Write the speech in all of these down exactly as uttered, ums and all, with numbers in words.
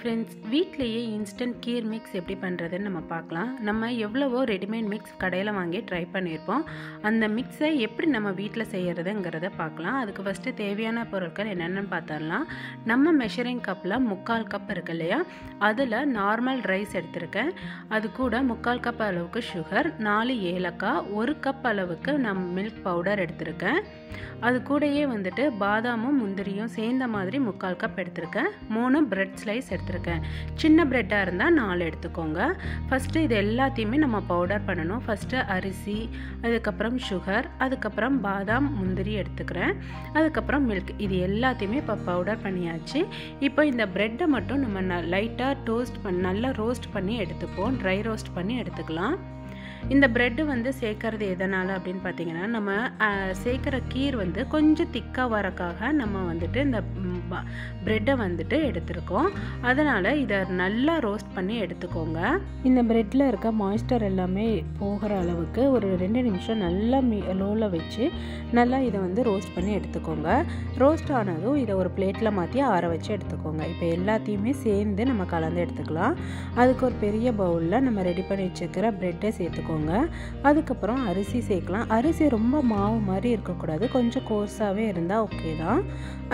Friends, வீட்லேயே instant கீர் mix எப்படி பண்ணுறதுன்னு நம்ம பார்க்கலாம். நம்ம எவ்வளவோ ரெடிமேட் மிக்ஸ் கடையில் வாங்கி ட்ரை பண்ணியிருப்போம். அந்த மிக்ஸை எப்படி நம்ம வீட்டில் செய்கிறதுங்கிறத பார்க்கலாம். அதுக்கு ஃபஸ்ட்டு தேவையான பொருட்கள் என்னென்னு பார்த்தரலாம். நம்ம மெஷரிங் கப்பில் முக்கால் கப் இருக்கு இல்லையா, அதில் நார்மல் ரைஸ் எடுத்திருக்கேன். அது கூட முக்கால் கப் அளவுக்கு சுகர், நாலு ஏலக்காய், ஒரு கப் அளவுக்கு நான் மில்க் பவுடர் எடுத்திருக்கேன். அது கூடயே வந்துட்டு பாதாமும் முந்திரியும் சேர்ந்த மாதிரி முக்கால் கப் எடுத்திருக்கேன். மூணு பிரெட் ஸ்லைஸ் எடுத்திருக்கேன். சின்ன பிரெட்டாக இருந்தால் நாலு எடுத்துக்கோங்க. ஃபஸ்ட்டு இது எல்லாத்தையுமே நம்ம பவுடர் பண்ணணும். ஃபஸ்ட்டு அரிசி, அதுக்கப்புறம் சுகர், அதுக்கப்புறம் பாதாம் முந்திரி எடுத்துக்கிறேன், அதுக்கப்புறம் மில்க். இது எல்லாத்தையுமே இப்போ பவுடர் பண்ணியாச்சு. இப்போ இந்த பிரெட்டை மட்டும் நம்ம ந லைட்டாக டோஸ்ட் பண்ணி நல்லா ரோஸ்ட் பண்ணி எடுத்துப்போம். ட்ரை ரோஸ்ட் பண்ணி எடுத்துக்கலாம். இந்த பிரெட்டு வந்து சேர்க்கறது எதனால் அப்படின்னு பார்த்தீங்கன்னா, நம்ம சேர்க்குற கீர் வந்து கொஞ்சம் திக்காக வரக்காக நம்ம வந்துட்டு இந்த பிரெட்டை வந்துட்டு எடுத்துருக்கோம். அதனால் இதை நல்லா ரோஸ்ட் பண்ணி எடுத்துக்கோங்க. இந்த பிரெட்டில் இருக்க மாய்ஸ்டர் எல்லாமே போகிற அளவுக்கு ஒரு ரெண்டு நிமிஷம் நல்லா மீ லோவில் வச்சு நல்லா இதை வந்து ரோஸ்ட் பண்ணி எடுத்துக்கோங்க. ரோஸ்ட் ஆனதும் இதை ஒரு பிளேட்டில் மாற்றி ஆற வச்சு எடுத்துக்கோங்க. இப்போ எல்லாத்தையுமே சேர்ந்து நம்ம கலந்து எடுத்துக்கலாம். அதுக்கு ஒரு பெரிய பவுலில் நம்ம ரெடி பண்ணி வச்சுக்கிற பிரெட்டை சேர்த்துக்கோங்க. அதுக்கப்புறம் அரிசி சேர்க்கலாம். அரிசி ரொம்ப மாவு மாதிரி இருக்கக்கூடாது, கொஞ்சம் கோர்ஸாகவே இருந்தால் ஓகே தான்.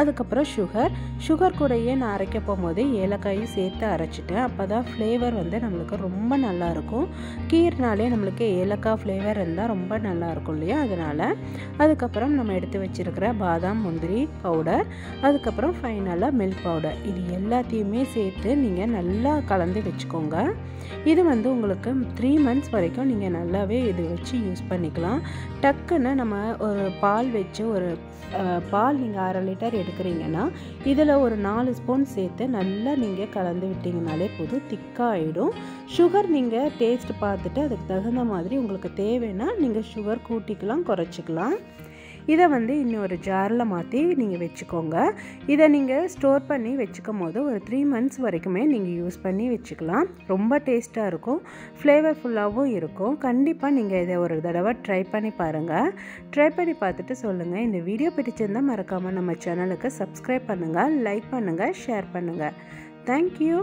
அதுக்கப்புறம் சுகர் சுகர் கூடயே நான் அரைக்க போகும்போது ஏலக்காயும் சேர்த்து அரைச்சிட்டேன். அப்போ தான் ஃப்ளேவர் வந்து நம்மளுக்கு ரொம்ப நல்லாயிருக்கும். கீர்னாலே நம்மளுக்கு ஏலக்காய் ஃப்ளேவர் இருந்தால் ரொம்ப நல்லாயிருக்கும் இல்லையா, அதனால். அதுக்கப்புறம் நம்ம எடுத்து வச்சுருக்கிற பாதாம் முந்திரி பவுடர், அதுக்கப்புறம் ஃபைனலாக மில்க் பவுடர், இது எல்லாத்தையுமே சேர்த்து நீங்கள் நல்லா கலந்து வச்சுக்கோங்க. இது வந்து உங்களுக்கு த்ரீ மந்த்ஸ் வரைக்கும் நீங்கள் நல்லாவே இது வச்சு யூஸ் பண்ணிக்கலாம். டக்குன்னு நம்ம ஒரு பால் வச்சு ஒரு பால் நீங்கள் அரை லிட்டர் எடுக்கிறீங்கன்னா இதில் ஒரு நாலு ஸ்பூன் சேர்த்து நல்லா நீங்கள் கலந்து விட்டிங்கனாலே போதும், திக்காக ஆகிடும். சுகர் நீங்கள் டேஸ்ட் பார்த்துட்டு அதுக்கு தகுந்த மாதிரி உங்களுக்கு தேவைன்னா நீங்கள் சுகர் கூட்டிக்கலாம், குறைச்சிக்கலாம். இதை வந்து இன்னொரு ஜாரில் மாற்றி நீங்கள் வச்சுக்கோங்க. இதை நீங்கள் ஸ்டோர் பண்ணி வச்சுக்கும் போது ஒரு த்ரீ மந்த்ஸ் வரைக்குமே நீங்கள் யூஸ் பண்ணி வச்சுக்கலாம். ரொம்ப டேஸ்ட்டாக இருக்கும், ஃப்ளேவர்ஃபுல்லாகவும் இருக்கும். கண்டிப்பாக நீங்கள் இதை ஒரு தடவை ட்ரை பண்ணி பாருங்கள். ட்ரை பண்ணி பார்த்துட்டு சொல்லுங்கள். இந்த வீடியோ பிடிச்சிருந்தால் மறக்காமல் நம்ம சேனலுக்கு சப்ஸ்கிரைப் பண்ணுங்கள், லைக் பண்ணுங்கள், ஷேர் பண்ணுங்கள். தேங்க்யூ.